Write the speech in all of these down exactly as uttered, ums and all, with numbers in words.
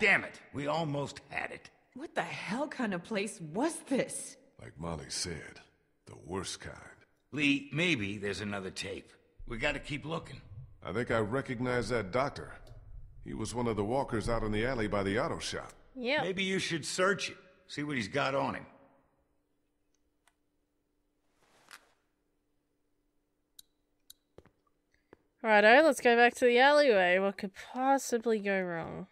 Damn it, we almost had it. What the hell kind of place was this? Like Molly said, the worst kind. Lee, maybe there's another tape. We gotta keep looking. I think I recognize that doctor. He was one of the walkers out in the alley by the auto shop. Yeah. Maybe you should search it. See what he's got on him. Righto, let's go back to the alleyway. What could possibly go wrong?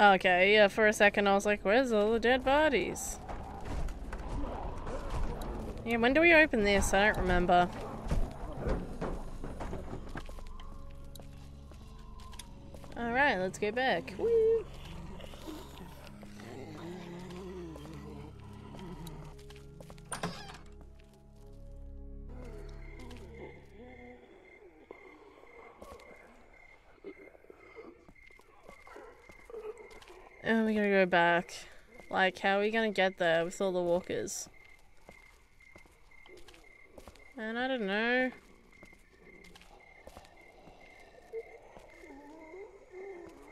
Okay, yeah, for a second I was like, where's all the dead bodies? Yeah, when do we open this? I don't remember. Alright, let's go back. Whee! And we gotta go back. Like, how are we gonna get there with all the walkers? And I don't know.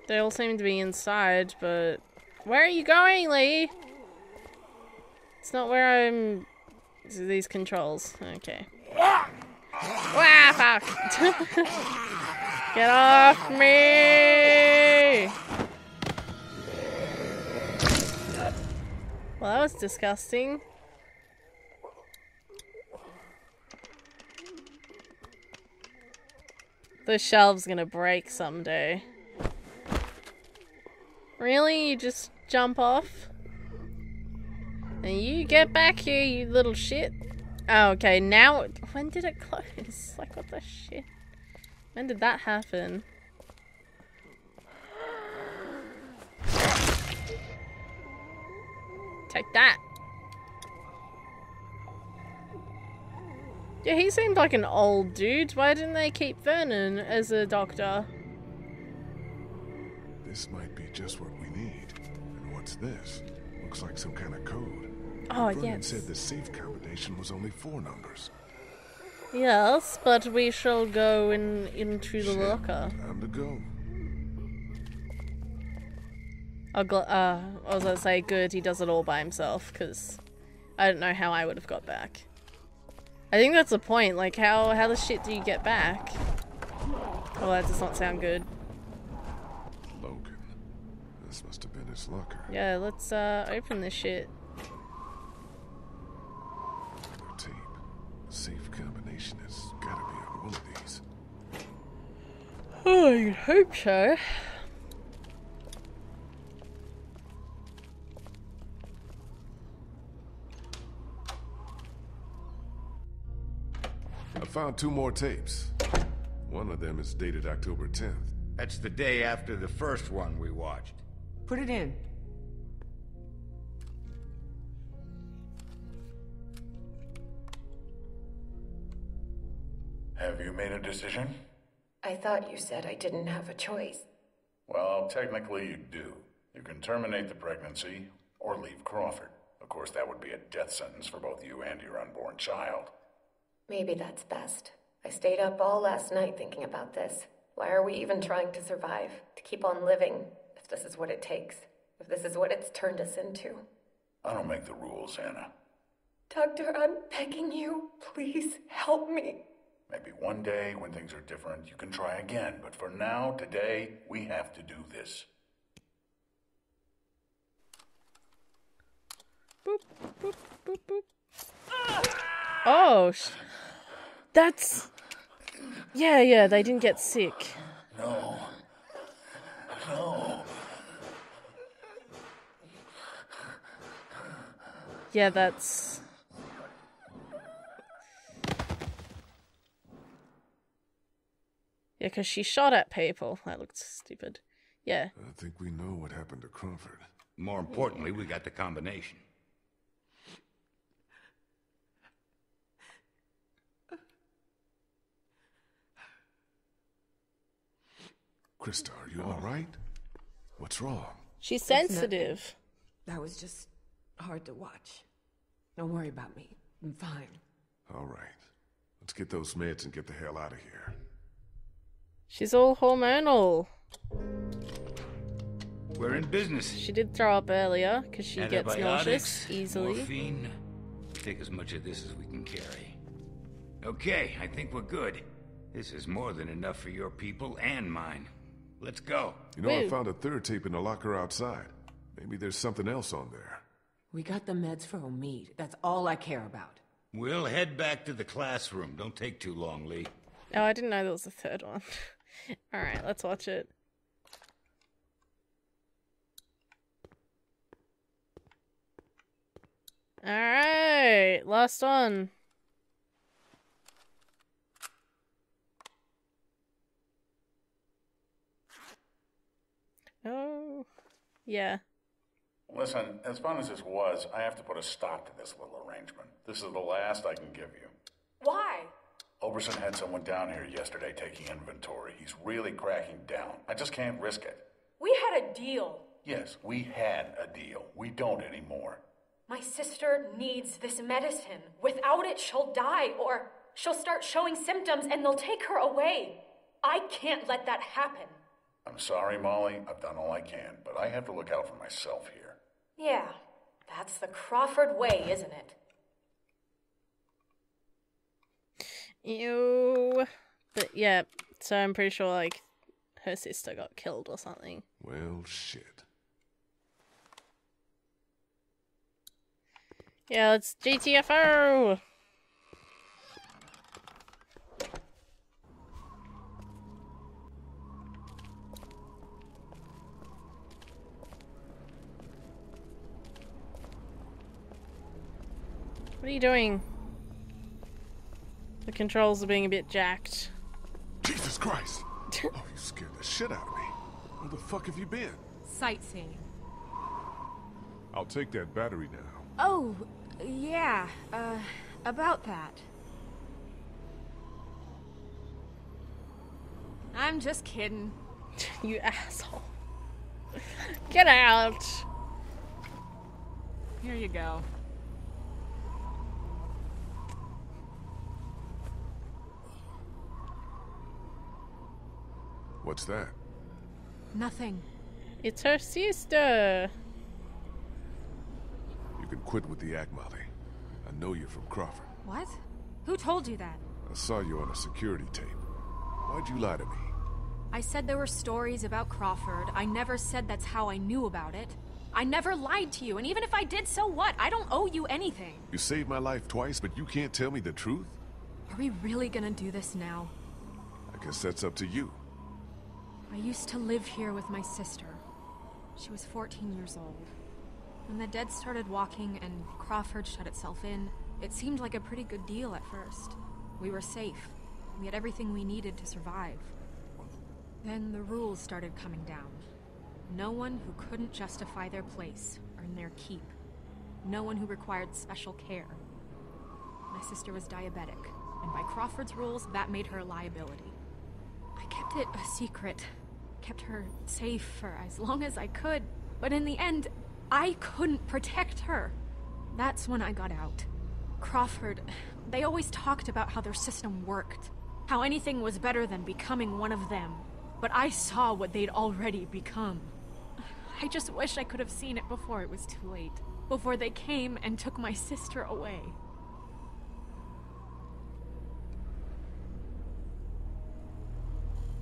They all seem to be inside, but... Where are you going, Lee? It's not where I'm... It's these controls. Okay. Wow, fuck! Get off me! Well, that was disgusting. The shelf's gonna break someday. Really? You just jump off? And you get back here, you little shit. Oh, okay, now... It, when did it close? Like, what the shit? When did that happen? Take that. Yeah, he seemed like an old dude. Why didn't they keep Vernon as a doctor? This might be just what we need. And what's this? Looks like some kind of code. Oh, yes. Vernon said the safe combination was only four numbers. Yes, but we shall go in into the Shit. locker. Time to go. I'll gl uh, I was gonna say, good, he does it all by himself, because I don't know how I would have got back. I think that's the point, like, how, how the shit do you get back? Oh, that does not sound good. Logan. This must have been his locker. Yeah, let's, uh, open this shit. Another tape. Safe combination has gotta be on one of these. Oh, you'd hope so. I found two more tapes. One of them is dated October tenth. That's the day after the first one we watched. Put it in. Have you made a decision? I thought you said I didn't have a choice. Well, technically you do. You can terminate the pregnancy or leave Crawford. Of course, that would be a death sentence for both you and your unborn child. Maybe that's best. I stayed up all last night thinking about this. Why are we even trying to survive? To keep on living, if this is what it takes. If this is what it's turned us into. I don't make the rules, Anna. Doctor, I'm begging you, please help me. Maybe one day, when things are different, you can try again. But for now, today, we have to do this. Boop, boop, boop, boop. Ah! Oh, sh that's... Yeah, yeah, they didn't get sick. No. No. Yeah, that's... Yeah, because she shot at people. That looked stupid. Yeah. I think we know what happened to Crawford. More importantly, we got the combination. Krista, are you all right? What's wrong? She's sensitive. That was just hard to watch. Don't worry about me. I'm fine. All right. Let's get those meds and get the hell out of here. She's all hormonal. We're in business. She did throw up earlier because she gets nauseous easily. Morphine. Take as much of this as we can carry. Okay, I think we're good. This is more than enough for your people and mine. Let's go. You know, Wait. I found a third tape in the locker outside. Maybe there's something else on there. We got the meds for Omid. That's all I care about. We'll head back to the classroom. Don't take too long, Lee. Oh, I didn't know there was a third one. All right, let's watch it. All right, last one. Oh, yeah. Listen, as fun as this was, I have to put a stop to this little arrangement. This is the last I can give you. Why? Oberson had someone down here yesterday taking inventory. He's really cracking down. I just can't risk it. We had a deal. Yes, we had a deal. We don't anymore. My sister needs this medicine. Without it, she'll die, or she'll start showing symptoms and they'll take her away. I can't let that happen. I'm sorry, Molly. I've done all I can, but I have to look out for myself here. Yeah, that's the Crawford way, isn't it? Ew. But yeah, so I'm pretty sure, like, her sister got killed or something. Well, shit. Yeah, let's G T F O! What are you doing? The controls are being a bit jacked. Jesus Christ! Oh, you scared the shit out of me. Where the fuck have you been? Sightseeing. I'll take that battery now. Oh, yeah. Uh, about that. I'm just kidding. You asshole. Get out! Here you go. What's that? Nothing. It's her sister. You can quit with the act, Molly. I know you're from Crawford. What? Who told you that? I saw you on a security tape. Why'd you lie to me? I said there were stories about Crawford. I never said that's how I knew about it. I never lied to you, and even if I did, so what? I don't owe you anything. You saved my life twice, but you can't tell me the truth? Are we really gonna do this now? I guess that's up to you. I used to live here with my sister. She was fourteen years old. When the dead started walking and Crawford shut itself in, it seemed like a pretty good deal at first. We were safe. We had everything we needed to survive. Then the rules started coming down. No one who couldn't justify their place earned their keep. No one who required special care. My sister was diabetic, and by Crawford's rules, that made her a liability. I kept it a secret. Kept her safe for as long as I could, but in the end, I couldn't protect her. That's when I got out. Crawford, they always talked about how their system worked, how anything was better than becoming one of them, but I saw what they'd already become. I just wish I could have seen it before it was too late, before they came and took my sister away.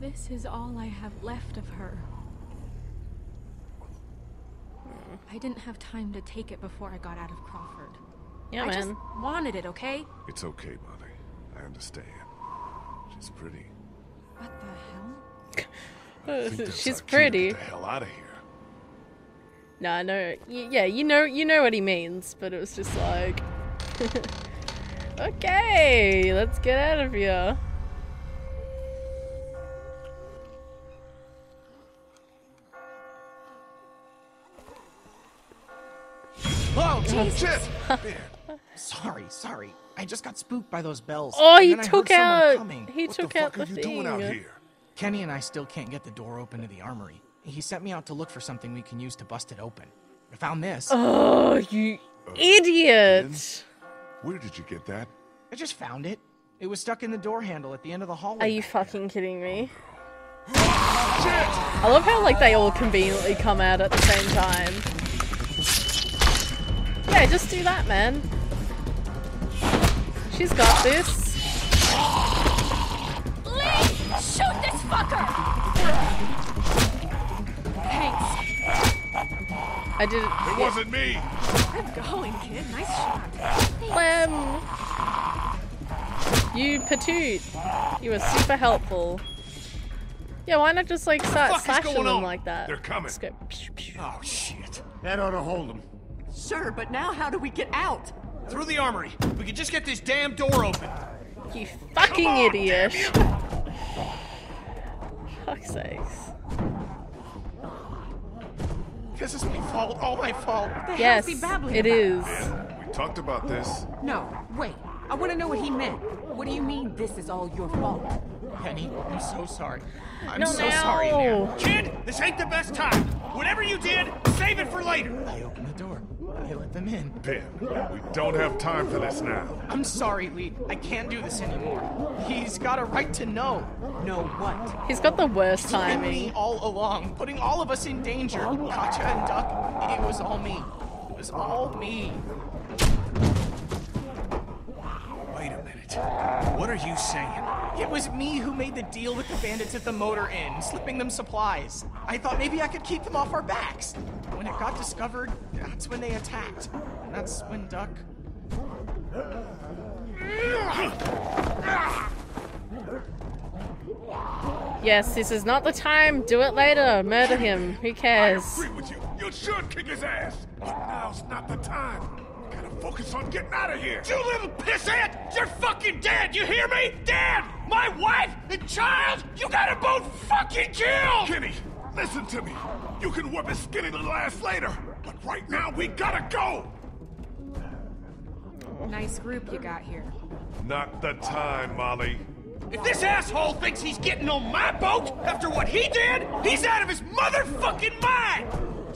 This is all I have left of her. I didn't have time to take it before I got out of Crawford. Yeah, I man. just wanted it, okay? It's okay, Molly. I understand. She's pretty. What the hell? She's pretty. Get the hell out of here. Nah, no. Yeah, you know, you know what he means, but it was just like, okay, let's get out of here. Oh, shit! Man. Sorry, sorry. I just got spooked by those bells. Oh, he took out. He took out the thing. What the fuck are you doing out here? Kenny and I still can't get the door open to the armory. He sent me out to look for something we can use to bust it open. I found this. Oh, you uh, idiot. Ben? Where did you get that? I just found it. It was stuck in the door handle at the end of the hallway. Are you fucking kidding me? I love how, like, they all conveniently come out at the same time. Yeah, just do that, man. She's got this. Lee! Shoot this fucker! Thanks. I did it. It wasn't me! Good going, kid. Nice shot. Clem! You patoot. You were super helpful. Yeah, why not just like start slashing them on? Like that? They're coming. Go, pew, pew. Oh shit! That ought to hold them. Sure, but now how do we get out? Through the armory. We can just get this damn door open. You fucking on, idiot! Fuck's sakes. This is my fault. All my fault. Yes, it about? is. Ben, we talked about this. No, wait. I want to know what he meant. What do you mean? This is all your fault? Penny, I'm so sorry. I'm no, so no. sorry now. Kid, this ain't the best time. Whatever you did, save it for later. I opened the door. I let them in. Ben, we don't have time for this now. I'm sorry, Lee. I can't do this anymore. He's got a right to know. Know what? He's got the worst it's timing. Been me all along, putting all of us in danger. Katjaa and Duck, it was all me. It was all me. Wait a minute. What are you saying? It was me who made the deal with the bandits at the motor inn, slipping them supplies. I thought maybe I could keep them off our backs. When it got discovered, that's when they attacked. And that's when Duck... Yes, this is not the time. Do it later. Murder him. Who cares? I agree with you. You should kick his ass. But now's not the time. Gotta focus on getting out of here. You little pissant! You're fucking dead! You hear me? Dead! My wife and child! You gotta both fucking kill! Kenny, listen to me. You can whip his skinny little ass later, but right now we gotta go! Nice group you got here. Not the time, Molly. If this asshole thinks he's getting on my boat after what he did, he's out of his motherfucking mind!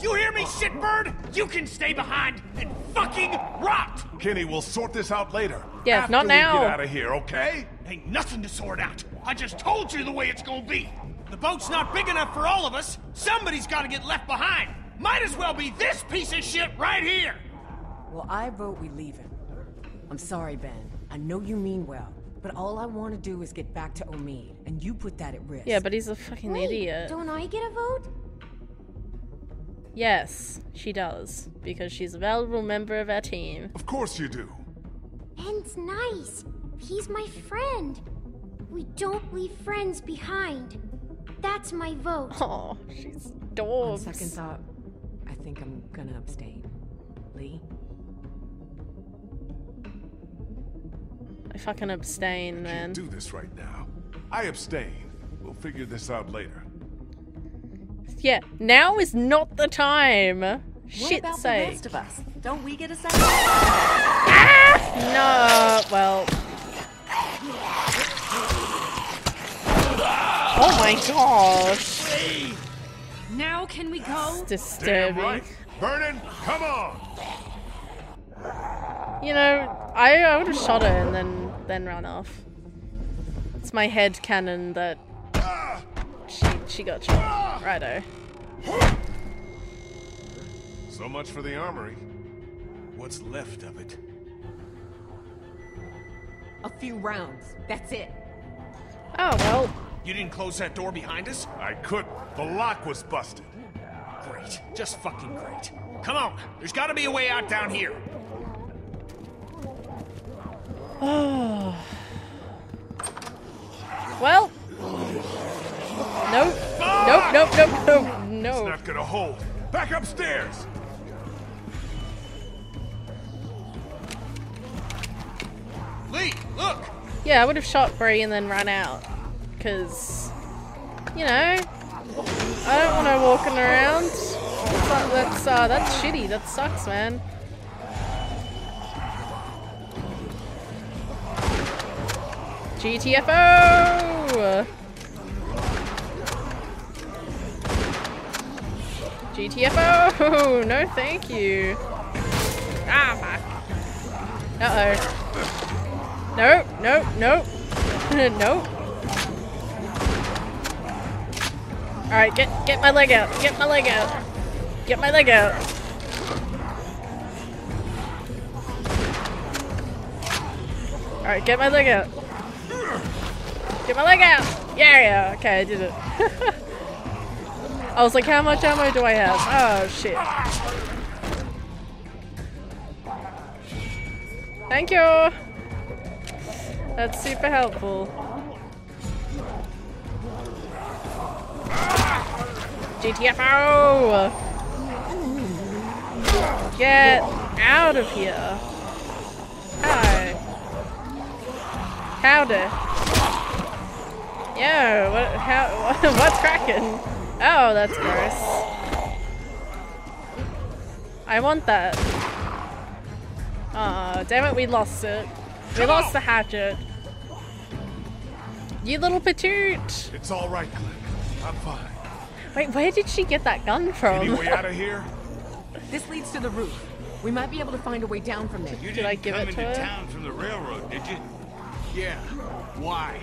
You hear me, shitbird? You can stay behind and fucking rot! Kenny, we'll sort this out later. Yeah, after not now. We get out of here, okay? Ain't nothing to sort out. I just told you the way it's gonna be. The boat's not big enough for all of us. Somebody's gotta get left behind. Might as well be this piece of shit right here. Well, I vote we leave him. I'm sorry, Ben. I know you mean well, but all I want to do is get back to Omid, and you put that at risk. Yeah, but he's a fucking Wait, idiot. Don't I get a vote? Yes, she does, because she's a valuable member of our team. Of course you do. Ben's nice. He's my friend. We don't leave friends behind. That's my vote. Oh, she's dope. On second thought, I think I'm gonna abstain. Lee? I fucking abstain, I can't man. do this right now. I abstain. We'll figure this out later. Yeah, now is not the time. What Shit about sake. the rest of us? Don't we get a second? Ah! No, well. Oh my gosh. Now can we go? It's disturbing. Damn right. Vernon, come on. You know, I, I would have shot her and then, then run off. It's my head cannon that... Ah! She, she got you. Righto. So much for the armory. What's left of it? A few rounds. That's it. Oh, well. You didn't close that door behind us? I couldn't. The lock was busted. Great. Just fucking great. Come on. There's gotta be a way out down here. Oh. Well. Nope. Nope, nope, nope, nope, no. It's not gonna hold. Back upstairs. Lee, look. Yeah, I would have shot Bree and then run out. Cause, you know, I don't want her walking around. That's, that's, uh, that's shitty. That sucks, man. G T F O! G T F O! No thank you. Ah, fuck. Uh-oh. Nope, nope, nope. Nope. Alright, get get my leg out. Get my leg out. Get my leg out. Alright, get my leg out. Get my leg out! Yeah, yeah, okay, I did it. I was like, how much ammo do I have? Oh, shit. Thank you! That's super helpful. G T F O! Get out of here. Hi. Howdy. Yo, what, how, what, what's cracking? Oh, that's gross. I want that. Aw, oh, damn it, we lost it. We lost the hatchet. You little patoot! It's alright, Clem. I'm fine. Wait, where did she get that gun from? Any way out of here? This leads to the roof. We might be able to find a way down from there. You did didn't I give come it into her? Town from the railroad, did you? Yeah. Why?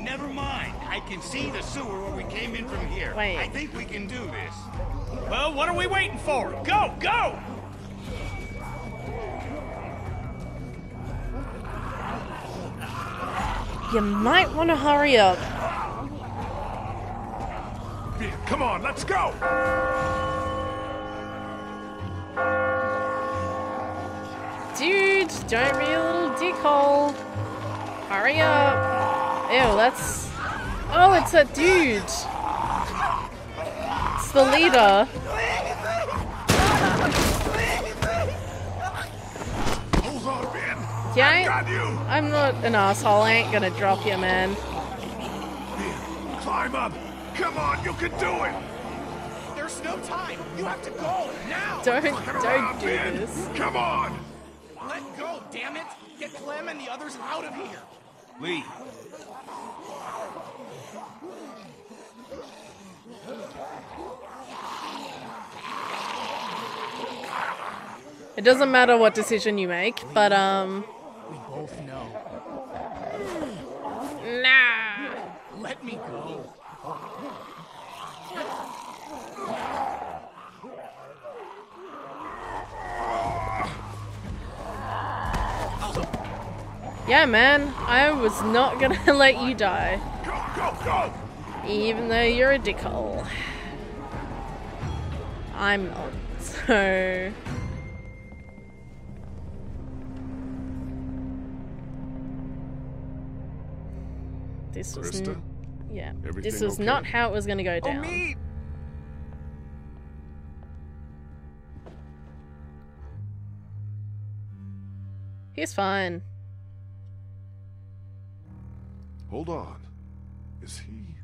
Never mind. I can see the sewer where we came in from here. Wait. I think we can do this. Well, what are we waiting for? Go, go! You might want to hurry up. Come on, let's go! Dude, don't be a little dickhole. Hurry up. Ew, that's... Oh, it's that dude! It's the leader. Hold on, Ben. Yeah, I got you. I'm not an asshole. I ain't gonna drop you, man. Ben, climb up! Come on, you can do it! There's no time! You have to go! Now! Don't, don't do this. Come on! Let go, damn it! Get Clem and the others out of here! Lee. It doesn't matter what decision you make, but um we both know. Nah. Let me go. Yeah, man, I was not gonna let you die. Go, go, go! Even though you're a dickhole. I'm not, so... This was... Krista? Yeah, everything this was okay? Not how it was gonna go down. Omid! He's fine. Hold on. Is he...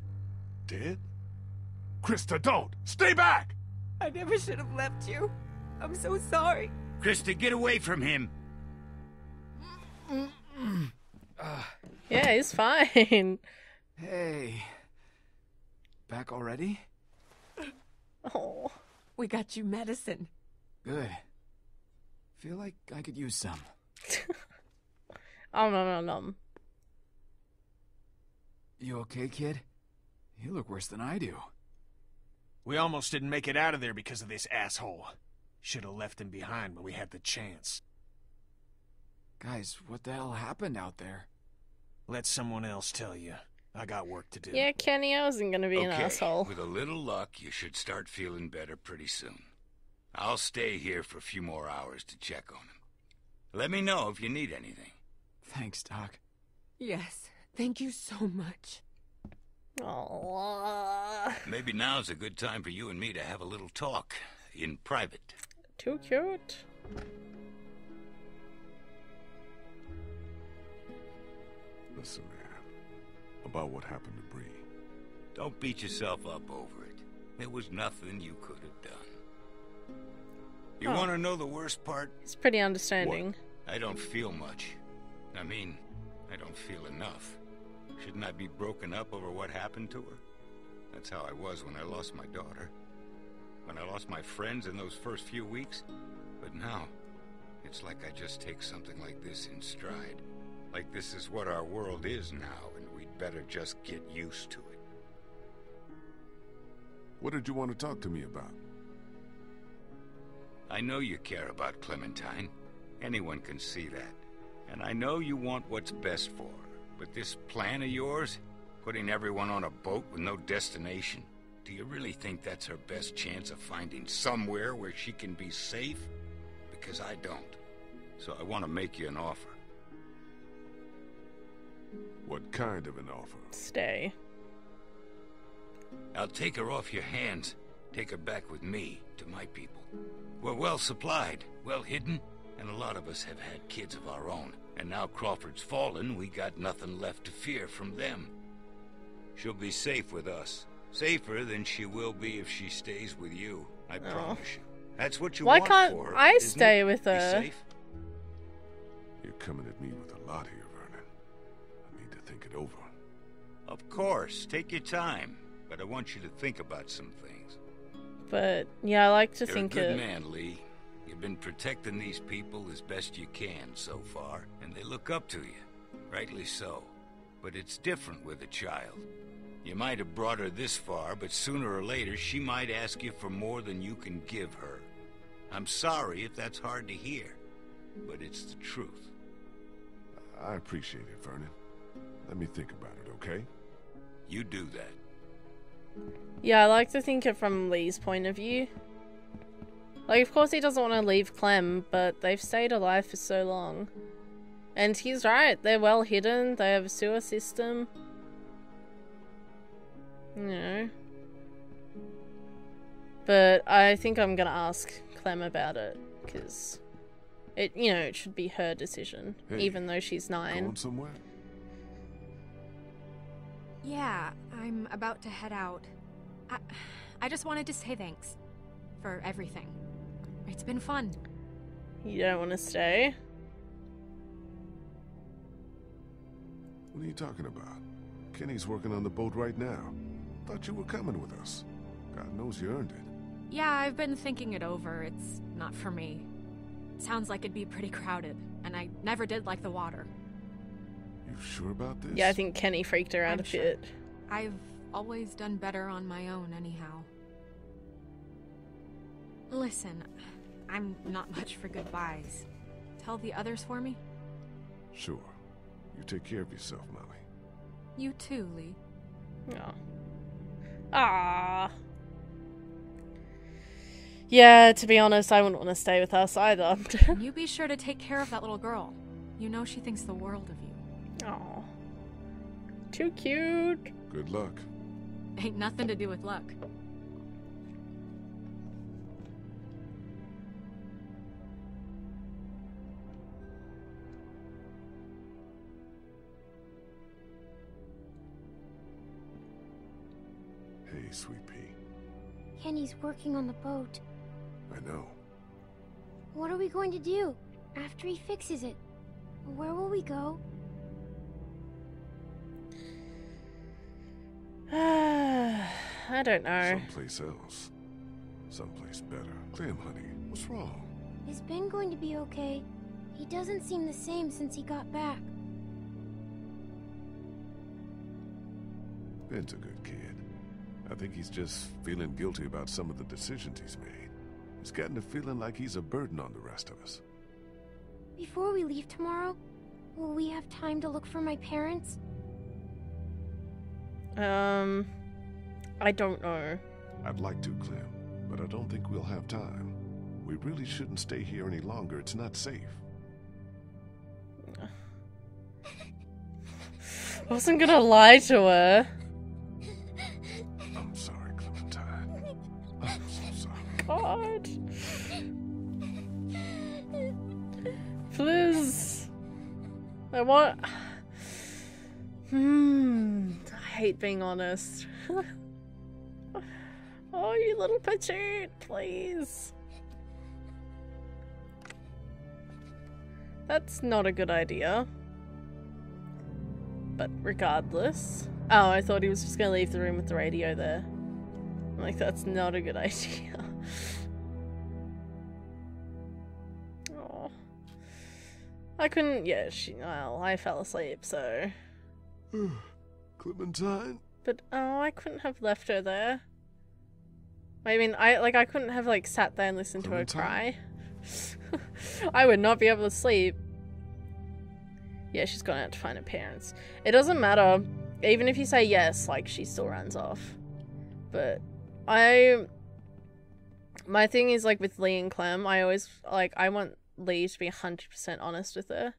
dead? Krista, don't! Stay back! I never should have left you. I'm so sorry. Krista, get away from him. Mm-mm. Uh. Yeah, he's fine. Hey. Back already? Oh. We got you medicine. Good. Feel like I could use some. Oh, no, no, no. You okay, kid? You look worse than I do. We almost didn't make it out of there because of this asshole. Should have left him behind when we had the chance. Guys, what the hell happened out there? Let someone else tell you. I got work to do. Yeah, Kenny, I wasn't gonna be okay, an asshole. With a little luck, you should start feeling better pretty soon. I'll stay here for a few more hours to check on him. Let me know if you need anything. Thanks, Doc. Yes. Thank you so much. Aww. Maybe now's a good time for you and me to have a little talk in private. Too cute. Listen, man, about what happened to Bree. Don't beat yourself up over it. There was nothing you could have done. You oh. want to know the worst part? It's pretty understanding. What? I don't feel much. I mean, I don't feel enough. Shouldn't I be broken up over what happened to her? That's how I was when I lost my daughter. when I lost my friends in those first few weeks. But now, it's like I just take something like this in stride. Like this is what our world is now, and we'd better just get used to it. What did you want to talk to me about? I know you care about Clementine. Anyone can see that. And I know you want what's best for her. But this plan of yours, putting everyone on a boat with no destination, do you really think that's her best chance of finding somewhere where she can be safe? Because I don't. So I want to make you an offer. What kind of an offer? Stay. I'll take her off your hands. Take her back with me, to my people. We're well supplied, well hidden, and a lot of us have had kids of our own. And now Crawford's fallen, we got nothing left to fear from them. She'll be safe with us. Safer than she will be if she stays with you. I oh. promise you. That's what you Why want can't for her, I stay it? With her? Be safe? You're coming at me with a lot here, Vernon. I need to think it over. Of course, take your time. But I want you to think about some things. But, yeah, I like to You're think of... You're a good it. man, Lee. You've been protecting these people as best you can so far, and they look up to you. Rightly so. But it's different with a child. You might have brought her this far, but sooner or later she might ask you for more than you can give her. I'm sorry if that's hard to hear, but it's the truth. I appreciate it, Vernon. Let me think about it, okay? You do that. Yeah, I like to think it from Lee's point of view. Like, of course he doesn't want to leave Clem, but they've stayed alive for so long. And he's right, they're well hidden, they have a sewer system. You know. But I think I'm gonna ask Clem about it, because it, you know, it should be her decision, hey, even though she's nine. Going somewhere? Yeah, I'm about to head out. I, I just wanted to say thanks for everything. It's been fun. You don't want to stay? What are you talking about? Kenny's working on the boat right now. Thought you were coming with us. God knows you earned it. Yeah, I've been thinking it over. It's not for me. Sounds like it'd be pretty crowded, and I never did like the water. You sure about this? Yeah, I think Kenny freaked her out a bit. I've always done better on my own anyhow. Listen, I'm not much for goodbyes. Tell the others for me? Sure. You take care of yourself, Molly. You too, Lee. Aw. Aww. Yeah, to be honest, I wouldn't want to stay with us either. You be sure to take care of that little girl. You know she thinks the world of you. Oh, too cute. Good luck. Ain't nothing to do with luck. Hey, sweet pea. Kenny's working on the boat. I know. What are we going to do after he fixes it? Where will we go? I don't know. Someplace else. Someplace better. Clem, honey, what's wrong? Is Ben going to be okay? He doesn't seem the same since he got back. Ben's a good kid. I think he's just feeling guilty about some of the decisions he's made. He's gotten to feeling like he's a burden on the rest of us. Before we leave tomorrow, will we have time to look for my parents? Um, I don't know. I'd like to, Clem, but I don't think we'll have time. We really shouldn't stay here any longer. It's not safe. I wasn't gonna lie to her. I'm sorry, Clementine. I'm so sorry. God. Please. I want... Hmm... I hate being honest. Oh, you little patchoot, please. That's not a good idea. But regardless. Oh, I thought he was just gonna leave the room with the radio there. I'm like, that's not a good idea. Oh, I couldn't. Yeah, she. Well, I fell asleep, so. Clementine. But oh, I couldn't have left her there. I mean, I like I couldn't have like sat there and listened Clementine. to her cry. I would not be able to sleep. Yeah, she's gone out to find her parents. It doesn't matter. Even if you say yes, like, she still runs off. But I... My thing is, like, with Lee and Clem, I always, like, I want Lee to be one hundred percent honest with her.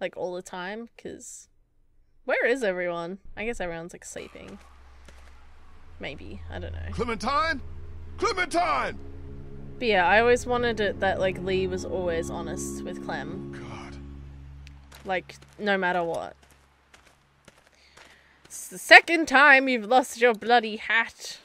Like, all the time, because... Where is everyone? I guess everyone's, like, sleeping. Maybe. I don't know. Clementine? Clementine! But yeah, I always wanted it that, like, Lee was always honest with Clem. God. Like, no matter what. It's the second time you've lost your bloody hat.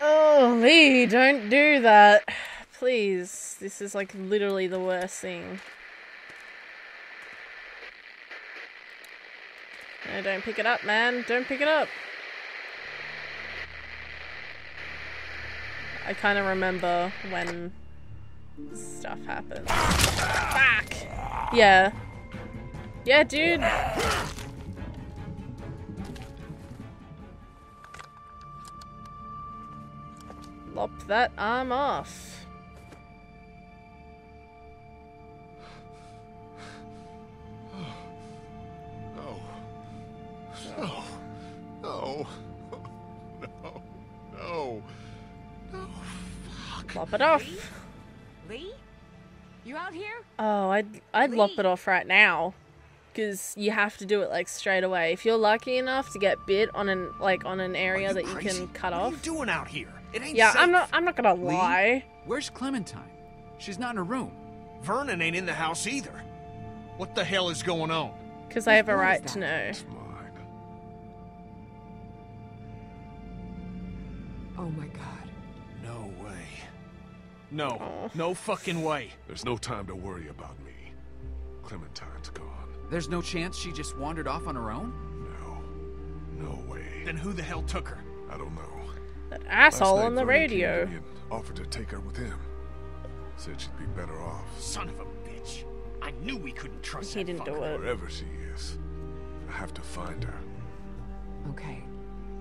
Oh, Lee, don't do that. Please. This is like literally the worst thing. No, don't pick it up, man. Don't pick it up. I kind of remember when stuff happens. Fuck! Yeah. Yeah, dude! Lop that arm off. No, no, no, no, no, fuck. Lop it off. Lee? Lee? You out here? Oh, I'd, I'd lop it off right now. Because you have to do it, like, straight away. If you're lucky enough to get bit on an, like, on an area you that you crazy? can cut off. What are you doing out here? It ain't yeah, safe. I'm not, I'm not gonna Lee? lie. Where's Clementine? She's not in her room. Vernon ain't in the house either. What the hell is going on? Because I have a right to know. Oh my god. No way. No. Aww. No fucking way. There's no time to worry about me. Clementine's gone. There's no chance she just wandered off on her own? No. No way. Then who the hell took her? I don't know. That asshole on the radio. Offered to take her with him. Said she'd be better off. Son of a bitch. I knew we couldn't trust her. He didn't do it. Wherever she is, I have to find her. Okay.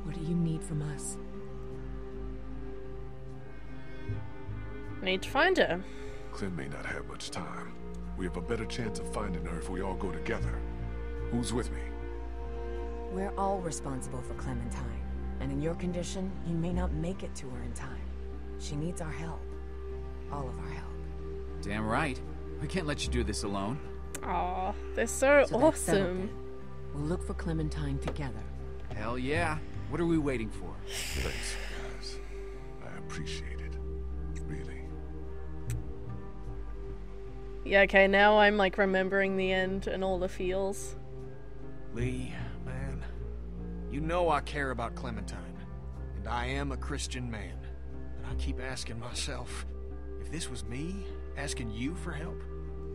What do you need from us? Need to find her. Clem may not have much time. We have a better chance of finding her if we all go together. Who's with me? We're all responsible for Clementine. And in your condition, you may not make it to her in time. She needs our help. All of our help. Damn right. We can't let you do this alone. Aw, they're so, so awesome. We'll look for Clementine together. Hell yeah. What are we waiting for? Thanks, guys. I appreciate it. Really. Yeah, okay, now I'm like remembering the end and all the feels. Lee, man, you know I care about Clementine, and I am a Christian man. And I keep asking myself, if this was me, asking you for help,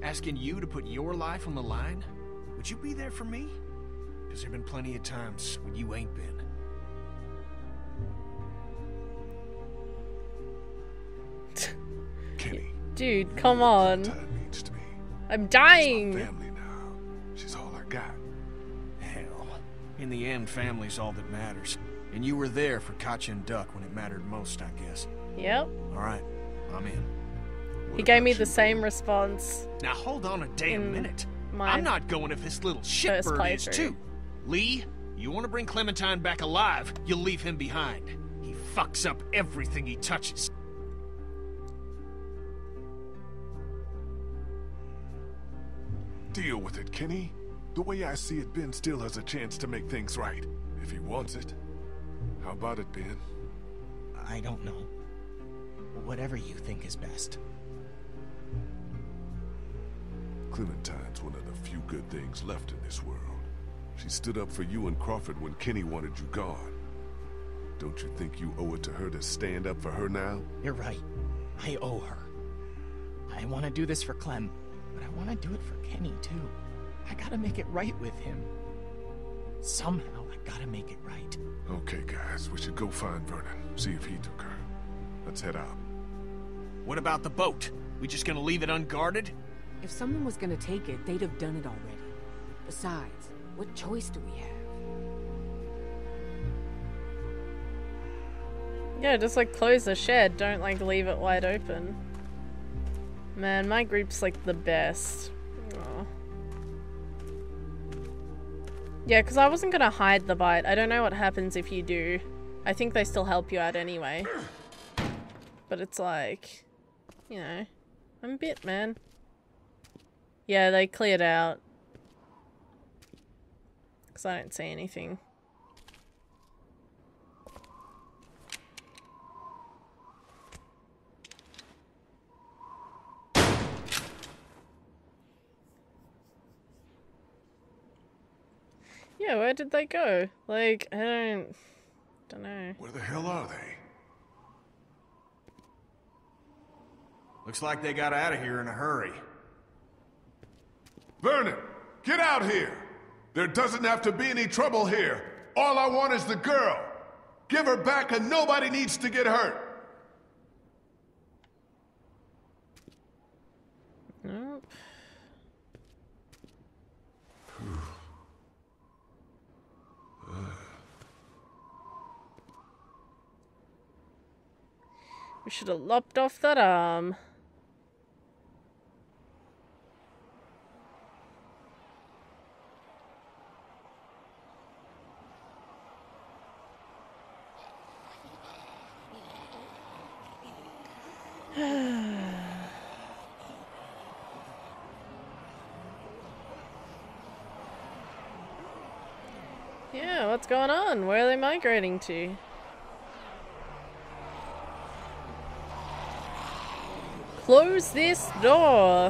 asking you to put your life on the line, would you be there for me? Because there have been plenty of times when you ain't been. Kenny. Dude, come on. I'm dying. She's my family now. She's all I got. Hell, in the end, family's all that matters. And you were there for Katjaa and Duck when it mattered most, I guess. Yep. All right, I'm in. He gave me the same response. Now hold on a damn minute. I'm not going if this little shitbird is too. Lee, you want to bring Clementine back alive? You leave him behind. He fucks up everything he touches. Deal with it, Kenny. The way I see it, Ben still has a chance to make things right. If he wants it. How about it, Ben? I don't know. Whatever you think is best. Clementine's one of the few good things left in this world. She stood up for you and Crawford when Kenny wanted you gone. Don't you think you owe it to her to stand up for her now? You're right. I owe her. I want to do this for Clem, but I want to do it for Kenny, too. I gotta make it right with him. Somehow, I gotta make it right. Okay, guys, we should go find Vernon, see if he took her. Let's head out. What about the boat? We just gonna leave it unguarded? If someone was gonna take it, they'd have done it already. Besides, what choice do we have? Yeah, just like close the shed, don't like leave it wide open. Man, my group's like the best. Aww. Yeah, because I wasn't gonna hide the bite. I don't know what happens if you do. I think they still help you out anyway. But it's like, you know, I'm bit, man. Yeah, they cleared out. Because I don't see anything. Yeah, where did they go? Like, I don't... don't know. Where the hell are they? Looks like they got out of here in a hurry. Vernon, get out here! There doesn't have to be any trouble here. All I want is the girl. Give her back and nobody needs to get hurt. Nope. We should have lopped off that arm. Yeah, what's going on? Where are they migrating to? Close this door.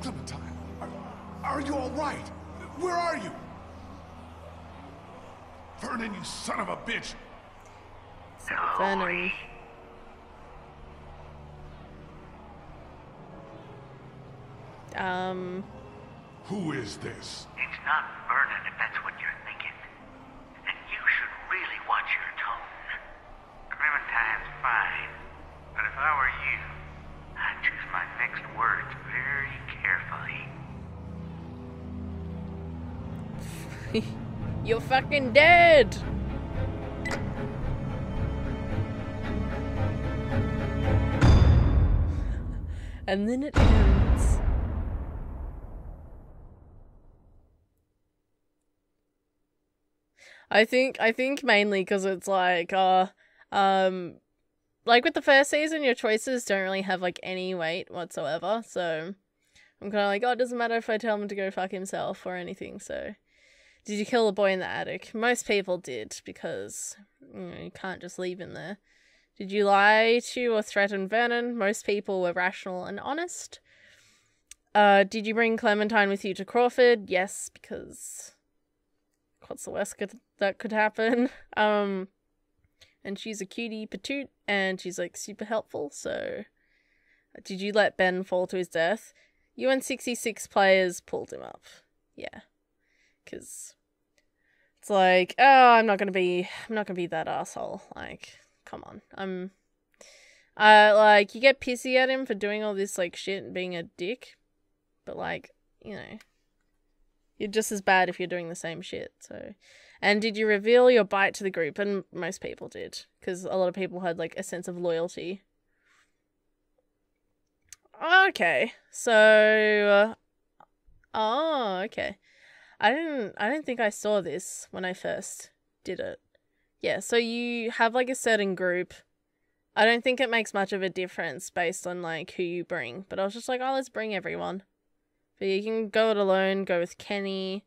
Clementine, are, are you all right? Where are you? Vernon, you son of a bitch. Vernon. Um. Who is this? It's not Vernon, if that's what you're thinking. And you should really watch your tone. Clementine's fine. But if I were you, I'd choose my next words very carefully. You're fucking dead! And then it ends. I think, I think mainly because it's like, uh, um... like with the first season, your choices don't really have like any weight whatsoever, so I'm kind of like, oh, it doesn't matter if I tell him to go fuck himself or anything. So, did you kill the boy in the attic? Most people did, because you know, you can't just leave him there. Did you lie to or threaten Vernon? Most people were rational and honest. Uh, did you bring Clementine with you to Crawford? Yes, because what's the worst could, that could happen? Um... And she's a cutie patoot, and she's, like, super helpful, so... Did you let Ben fall to his death? You and sixty-six players pulled him up. Yeah. Because it's like, oh, I'm not gonna be... I'm not gonna be that asshole. Like, come on. I'm... Uh, like, you get pissy at him for doing all this, like, shit and being a dick. But, like, you know... You're just as bad if you're doing the same shit, so... And did you reveal your bite to the group? And most people did, because a lot of people had, like, a sense of loyalty. Okay, so... Oh, okay. I didn't, I didn't think I saw this when I first did it. Yeah, so you have, like, a certain group. I don't think it makes much of a difference based on, like, who you bring. But I was just like, oh, let's bring everyone. But you can go it alone, go with Kenny...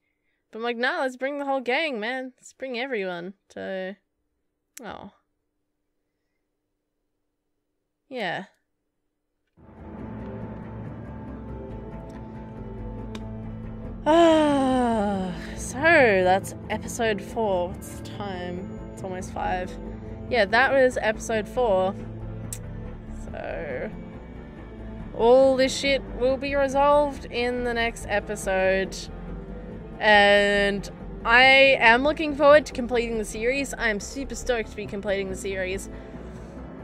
I'm like, nah, let's bring the whole gang, man. Let's bring everyone. So, oh. Yeah. Ah, so So that's episode four. What's the time? It's almost five. Yeah, that was episode four. So all this shit will be resolved in the next episode. And I am looking forward to completing the series. I am super stoked to be completing the series.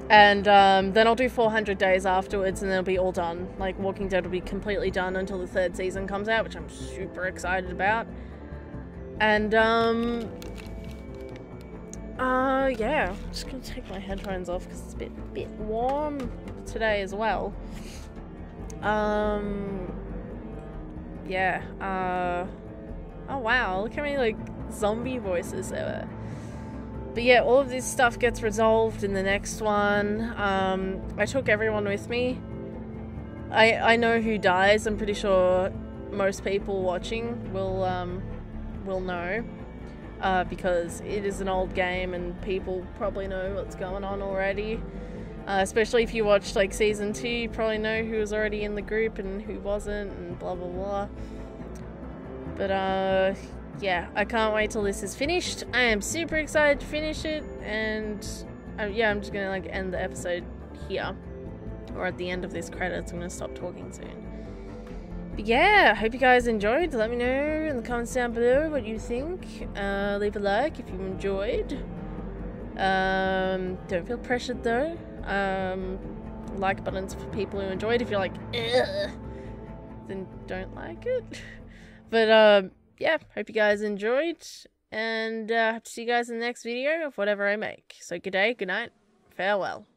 And um, then I'll do four hundred days afterwards and it'll be all done. Like, Walking Dead will be completely done until the third season comes out, which I'm super excited about. And, um... Uh, yeah. I'm just gonna take my headphones off because it's a bit, bit warm today as well. Um... Yeah, uh... Oh wow, look how many, like, zombie voices there were. But yeah, all of this stuff gets resolved in the next one. Um, I took everyone with me. I, I know who dies. I'm pretty sure most people watching will, um, will know. Uh, because it is an old game and people probably know what's going on already. Uh, especially if you watched, like, season two, you probably know who was already in the group and who wasn't and blah blah blah. But, uh, yeah, I can't wait till this is finished. I am super excited to finish it, and, uh, yeah, I'm just gonna, like, end the episode here. Or at the end of this credits, I'm gonna stop talking soon. But, yeah, I hope you guys enjoyed. Let me know in the comments down below what you think. Uh, leave a like if you enjoyed. Um, don't feel pressured, though. Um, like buttons for people who enjoyed. If you're like, ugh, then don't like it. But, um, yeah, hope you guys enjoyed, and uh, hope to see you guys in the next video of whatever I make. So, good day, good night, farewell.